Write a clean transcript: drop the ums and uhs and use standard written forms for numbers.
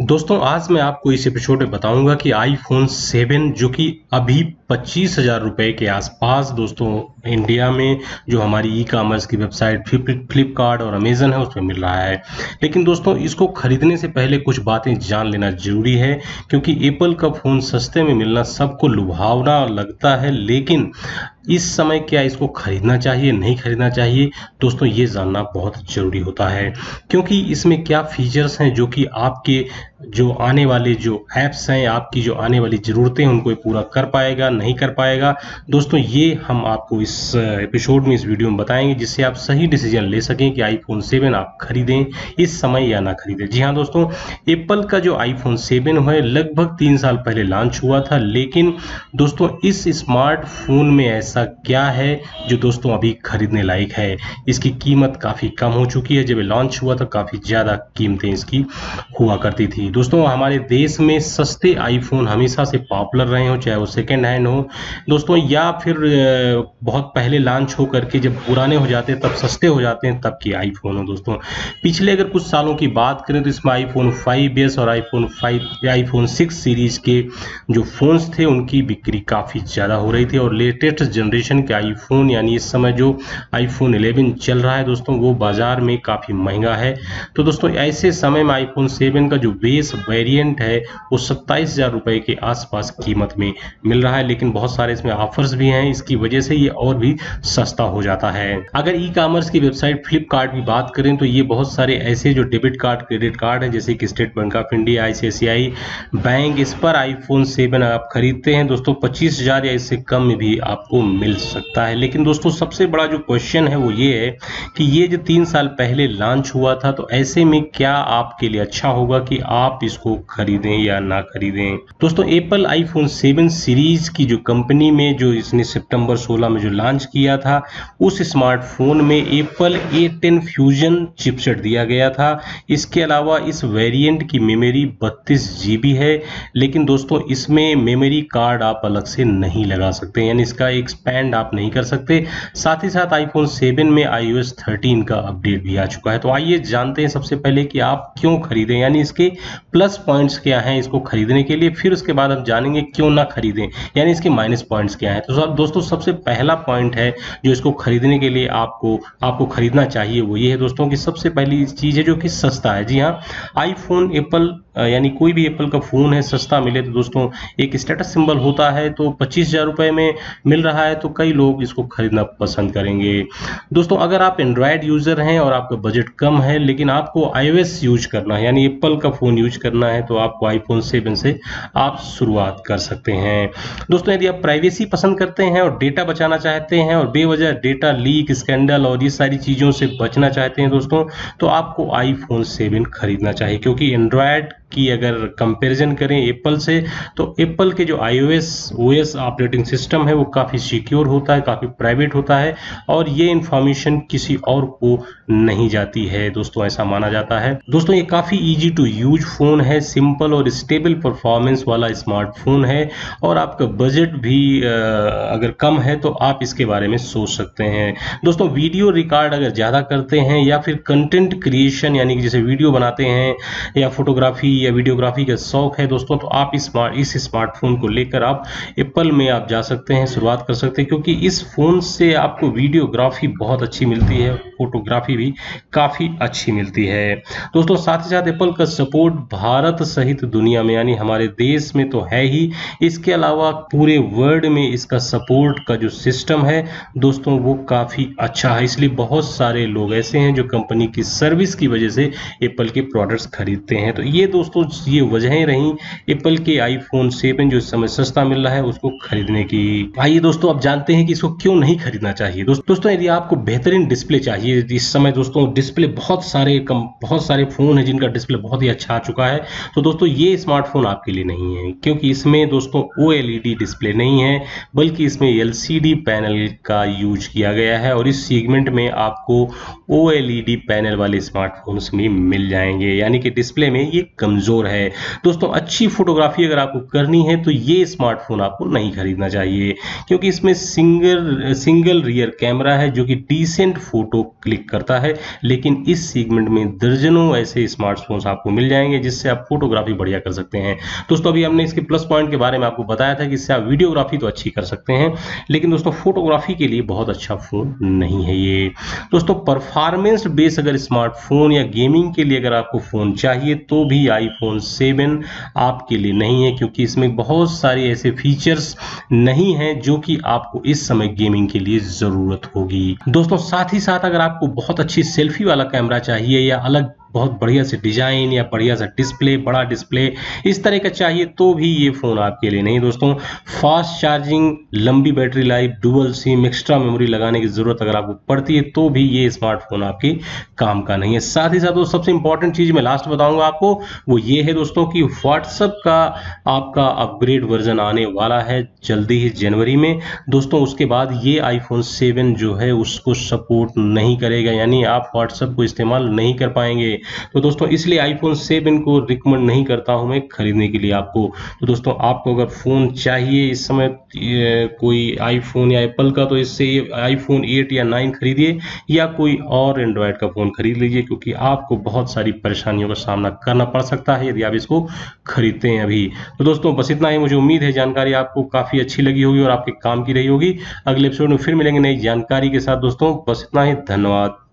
दोस्तों आज मैं आपको इस एपिसोड में बताऊंगा कि iPhone 7 जो कि अभी 25,000 रुपये के आसपास दोस्तों इंडिया में जो हमारी ई कामर्स की वेबसाइट फ्लिपकार्ट और अमेज़न है उसमें मिल रहा है। लेकिन दोस्तों इसको खरीदने से पहले कुछ बातें जान लेना ज़रूरी है, क्योंकि एप्पल का फ़ोन सस्ते में मिलना सबको लुभावना लगता है, लेकिन इस समय क्या इसको खरीदना चाहिए नहीं खरीदना चाहिए दोस्तों ये जानना बहुत ज़रूरी होता है, क्योंकि इसमें क्या फीचर्स हैं जो कि आपके जो आने वाले जो ऐप्स हैं आपकी जो आने वाली ज़रूरतें हैं उनको पूरा कर पाएगा नहीं कर पाएगा। दोस्तों ये हम आपको इस एपिसोड में इस वीडियो में बताएंगे, जिससे आप सही डिसीजन ले सकें कि आईफोन 7 आप खरीदें इस समय या ना खरीदें। जी हाँ दोस्तों, एप्पल का जो आईफोन 7 है लगभग 3 साल पहले लॉन्च हुआ था, लेकिन दोस्तों इस स्मार्टफोन में ऐसा क्या है जो दोस्तों अभी खरीदने लायक है। इसकी कीमत काफ़ी कम हो चुकी है, जब लॉन्च हुआ था काफ़ी ज़्यादा कीमतें इसकी हुआ करती थी। दोस्तों हमारे देश में सस्ते आईफोन हमेशा से पॉपुलर रहे हों, चाहे वो सेकेंड हैंड हो दोस्तों या फिर बहुत पहले लॉन्च हो करके जब पुराने हो जाते हैं तब सस्ते हो जाते हैं तब के आईफोन हो। दोस्तों पिछले अगर कुछ सालों की बात करें तो इसमें आईफोन 5S और आईफोन 6 सीरीज़ के जो फ़ोन्स थे उनकी बिक्री काफ़ी ज़्यादा हो रही थी, और लेटेस्ट जनरेशन के आईफोन यानी इस समय जो आईफोन 11 चल रहा है दोस्तों वो बाज़ार में काफ़ी महंगा है। तो दोस्तों ऐसे समय में आईफोन 7 का जो बेस वेरिएंट है वो 27,000 रुपये के आसपास कीमत में मिल रहा है, लेकिन बहुत सारे इसमें ऑफर्स भी हैं, इसकी वजह से ये और भी सस्ता हो जाता है। अगर ई कामर्स की वेबसाइट फ्लिपकार्ट की बात करें तो ये बहुत सारे ऐसे जो डेबिट कार्ड क्रेडिट कार्ड हैं जैसे कि state bank of India, ICICI bank, इस पर आईफोन 7 आप खरीदते हैं दोस्तों 25,000 या इससे कम में भी आपको मिल सकता है। लेकिन दोस्तों सबसे बड़ा जो क्वेश्चन है वो ये है कि ये जो 3 साल पहले लॉन्च हुआ था, तो ऐसे में क्या आपके लिए अच्छा होगा कि आप इसको खरीदें या ना खरीदें। दोस्तों एप्पल आईफोन 7 सीरीज की जो कंपनी में जो इसने सितंबर 16 में जो लॉन्च किया था उस स्मार्टफोन में एप्पल A10 फ्यूजन चिपसेट दिया गया था। इसके अलावा इस वेरिएंट की मेमोरी 32 GB है, लेकिन दोस्तों इसमें मेमोरी कार्ड आप अलग से नहीं लगा सकते, यानी इसका एक्सपैंड आप नहीं कर सकते। साथ ही साथ आईफोन 7 में iOS 13 का अपडेट भी आ चुका है। तो आइए जानते हैं सबसे पहले कि आप क्यों खरीदें, यानी इसके प्लस पॉइंट्स क्या हैं इसको खरीदने के लिए, फिर उसके बाद हम जानेंगे क्यों ना खरीदें यानी इसके माइनस पॉइंट्स क्या हैं। तो दोस्तों सबसे पहला पॉइंट है जो इसको खरीदने के लिए आपको खरीदना चाहिए वो ये है दोस्तों कि सबसे पहली चीज़ है जो कि सस्ता है। जी हाँ, आईफोन एप्पल यानी कोई भी एप्पल का फ़ोन है सस्ता मिले तो दोस्तों एक स्टेटस सिंबल होता है, तो 25,000 रुपये में मिल रहा है तो कई लोग इसको खरीदना पसंद करेंगे। दोस्तों अगर आप एंड्रॉयड यूज़र हैं और आपका बजट कम है लेकिन आपको iOS यूज करना है यानी एप्पल का फ़ोन यूज करना है तो आपको आईफोन 7 से आप शुरुआत कर सकते हैं। दोस्तों यदि आप प्राइवेसी पसंद करते हैं और डेटा बचाना चाहते हैं और बेवजह डेटा लीक स्कैंडल और ये सारी चीज़ों से बचना चाहते हैं दोस्तों तो आपको आईफोन 7 खरीदना चाहिए, क्योंकि एंड्रॉयड की अगर कंपैरिजन करें एप्पल से तो एप्पल के जो iOS ऑपरेटिंग सिस्टम है वो काफ़ी सिक्योर होता है, काफ़ी प्राइवेट होता है और ये इन्फॉर्मेशन किसी और को नहीं जाती है दोस्तों, ऐसा माना जाता है। दोस्तों ये काफ़ी इजी टू यूज फ़ोन है, सिंपल और स्टेबल परफॉर्मेंस वाला स्मार्टफोन है, और आपका बजट भी अगर कम है तो आप इसके बारे में सोच सकते हैं। दोस्तों वीडियो रिकॉर्ड अगर ज़्यादा करते हैं या फिर कंटेंट क्रिएशन यानी कि जैसे वीडियो बनाते हैं या फोटोग्राफी या वीडियोग्राफी का शौक है दोस्तों तो आप इस स्मार्टफोन को लेकर आप एप्पल में आप जा सकते हैं, शुरुआत कर सकते हैं, क्योंकि इस फ़ोन से आपको वीडियोग्राफी बहुत अच्छी मिलती है, फोटोग्राफी भी काफ़ी अच्छी मिलती है। दोस्तों साथ ही साथ एप्पल का सपोर्ट भारत सहित दुनिया में यानी हमारे देश में तो है ही, इसके अलावा पूरे वर्ल्ड में इसका सपोर्ट का जो सिस्टम है दोस्तों वो काफ़ी अच्छा है, इसलिए बहुत सारे लोग ऐसे हैं जो कंपनी की सर्विस की वजह से एप्पल के प्रोडक्ट्स खरीदते हैं। तो ये दोस्तों ये वजहें रहीं एप्पल के आईफोन 7 जो इस समय सस्ता मिल रहा है उसको खरीदने की। आइए दोस्तों अब जानते हैं कि इसको क्यों नहीं खरीदना चाहिए। दोस्तों यदि आपको बेहतरीन डिस्प्ले चाहिए, इस समय दोस्तों डिस्प्ले बहुत सारे फ़ोन हैं जिनका डिस्प्ले बहुत ही अच्छा आ चुका है, तो दोस्तों ये स्मार्टफोन आपके लिए नहीं है, क्योंकि इसमें दोस्तों OLED डिस्प्ले नहीं है बल्कि इसमें LCD पैनल का यूज किया गया है, और इस सेगमेंट में आपको OLED पैनल वाले स्मार्टफोन्स में मिल जाएंगे, यानी कि डिस्प्ले में ये कमज़ोर कमज़ोर है। दोस्तों अच्छी फोटोग्राफी अगर आपको करनी है तो ये स्मार्टफोन आपको नहीं खरीदना चाहिए, क्योंकि इसमें सिंगल रियर कैमरा है जो कि डिसेंट फोटो क्लिक करता है। लेकिन इस सेगमेंट में दर्जनों ऐसे स्मार्टफोन्स आपको मिल जाएंगे जिससे आप फोटोग्राफी बढ़िया कर सकते हैं। दोस्तों अभी हमने इसके प्लस पॉइंट के बारे में आपको बताया था कि इससे आप वीडियोग्राफी तो अच्छी कर सकते हैं, लेकिन दोस्तों फोटोग्राफी के लिए बहुत अच्छा फोन नहीं है ये। दोस्तों परफॉर्मेंस बेस्ड अगर स्मार्टफोन या गेमिंग के लिए अगर आपको फोन चाहिए तो भी आईफोन 7 आपके लिए नहीं है, क्योंकि इसमें बहुत सारे ऐसे फीचर्स नहीं हैं जो कि आपको इस समय गेमिंग के लिए जरूरत होगी। दोस्तों साथ ही साथ अगर आपको बहुत अच्छी सेल्फी वाला कैमरा चाहिए या अलग बहुत बढ़िया से डिजाइन या बढ़िया सा डिस्प्ले, बड़ा डिस्प्ले इस तरह का चाहिए तो भी ये फ़ोन आपके लिए नहीं। दोस्तों फास्ट चार्जिंग, लंबी battery life, dual sim, extra memory लगाने की ज़रूरत अगर आपको पड़ती है तो भी ये स्मार्टफोन आपके काम का नहीं है। साथ ही साथ दोस्तों सबसे इंपॉर्टेंट चीज़ मैं लास्ट बताऊँगा आपको, वो ये है दोस्तों कि व्हाट्सअप का आपका अपग्रेड वर्जन आने वाला है जल्दी ही जनवरी में। दोस्तों उसके बाद ये आईफोन 7 जो है उसको सपोर्ट नहीं करेगा, यानी आप व्हाट्सअप को इस्तेमाल नहीं कर पाएंगे। तो दोस्तों इसलिए आईफोन 7 को रिकमेंड नहीं करता हूं मैं खरीदने के लिए आपको। तो दोस्तों आपको अगर फोन चाहिए इस समय कोई आईफोन या एप्पल का, तो इससे आईफोन 8 या 9 खरीदिए या कोई और एंड्रॉयड का फोन खरीद लीजिए, क्योंकि आपको बहुत सारी परेशानियों का सामना करना पड़ सकता है यदि आप इसको खरीदते हैं अभी। तो दोस्तों बस इतना ही, मुझे उम्मीद है जानकारी आपको काफी अच्छी लगी होगी और आपके काम की रही होगी। अगले एपिसोड में फिर मिलेंगे नई जानकारी के साथ। दोस्तों बस इतना ही, धन्यवाद।